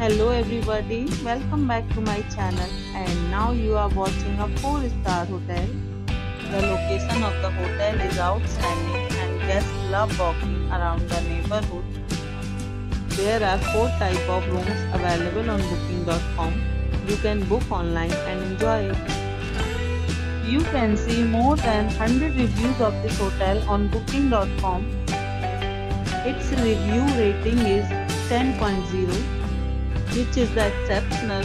Hello everybody, welcome back to my channel, and now you are watching a 4-star hotel. The location of the hotel is outstanding and guests love walking around the neighborhood. There are 4 types of rooms available on booking.com. You can book online and enjoy it. You can see more than 100 reviews of this hotel on booking.com. Its review rating is 10.0. which is the exceptional.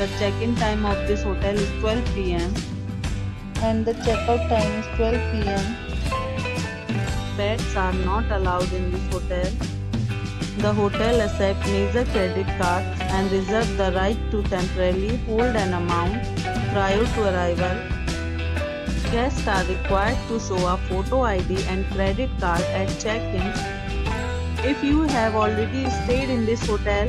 The check-in time of this hotel is 12 p.m. and the check-out time is 12 p.m. Pets are not allowed in this hotel. The hotel accepts major credit cards and reserves the right to temporarily hold an amount prior to arrival. Guests are required to show a photo ID and credit card at check-in. If you have already stayed in this hotel,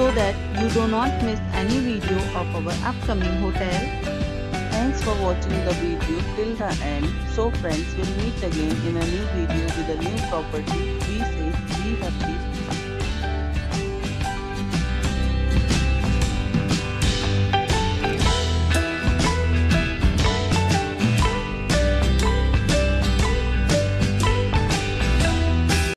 so that you do not miss any video of our upcoming hotel. Thanks for watching the video till the end. So friends, we'll meet again in a new video with a new property. Be safe, be happy.